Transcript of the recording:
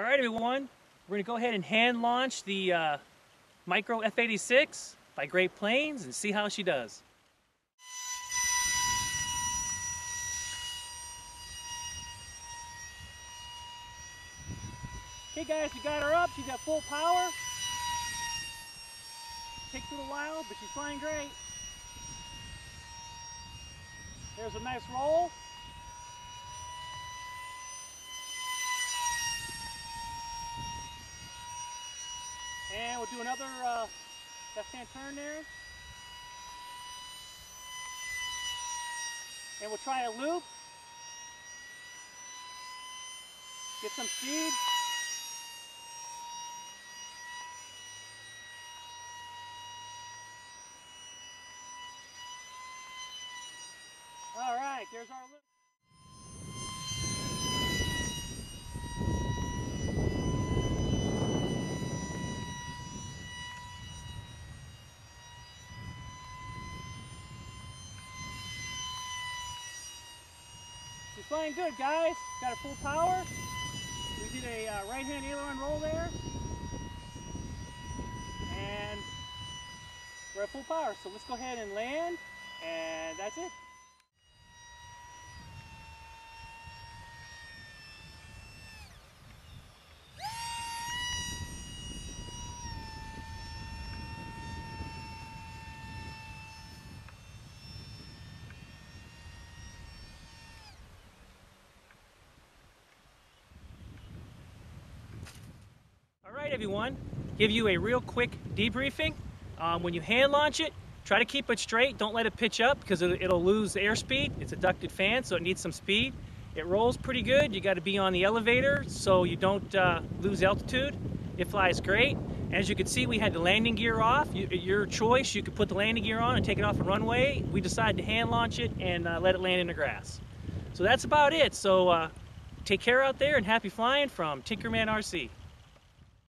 All right, everyone, we're going to go ahead and hand launch the Micro F-86 by Great Plains and see how she does. Okay, guys, we got her up. She's got full power. Takes a little while, but she's flying great. There's a nice roll. And we'll do another left-hand turn there. And we'll try a loop. Get some speed. All right, there's our loop. She's flying good, guys. Got her full power. We did a right-hand aileron roll there. And we're at full power. So let's go ahead and land. And that's it. Everyone, give you a real quick debriefing. When you hand launch it, try to keep it straight. Don't let it pitch up because it'll lose airspeed. It's a ducted fan, so it needs some speed. It rolls pretty good. You got to be on the elevator so you don't lose altitude. It flies great. As you can see, we had the landing gear off. Your choice, you could put the landing gear on and take it off the runway. We decided to hand launch it and let it land in the grass. So that's about it. So take care out there and happy flying from Tinkerman RC.